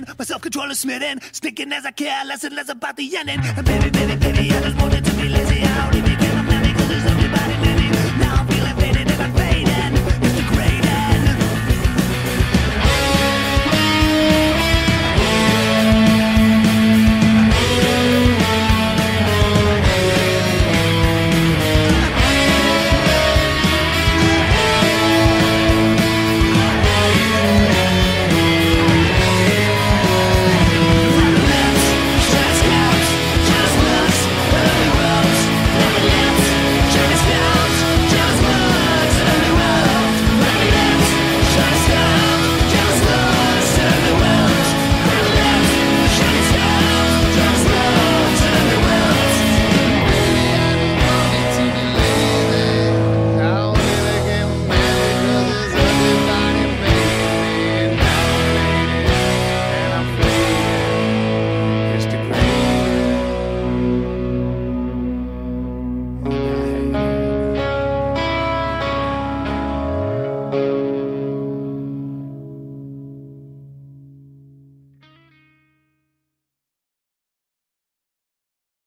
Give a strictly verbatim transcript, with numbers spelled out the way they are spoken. weekend. My self-control is smitten, sticking as I care less and less about the ending. And baby, baby, baby, I just wanted to be lazy. I don't even